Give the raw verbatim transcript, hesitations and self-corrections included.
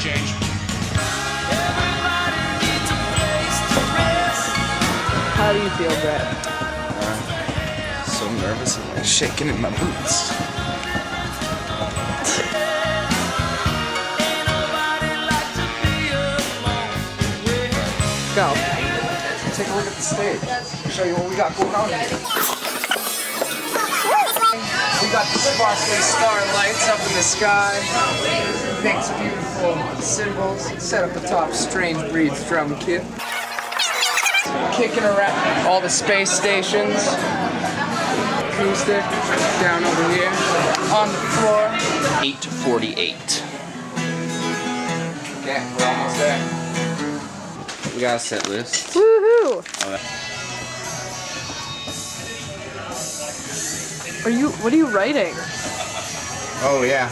change. Everybody needs a place to rest. How do you feel, Brett? Uh, so nervous and like shaking in my boots. Go. Take a look at the stage. I'll show you what we got going on here. We got the sparkling starlights up in the sky, makes beautiful cymbals, set up atop Strange Breed's drum kit. Kicking around all the space stations, acoustic, down over here, on the floor. eight forty-eight. Okay, we're almost there. We got a set list. Woohoo! Are you, what are you writing? Oh, yeah.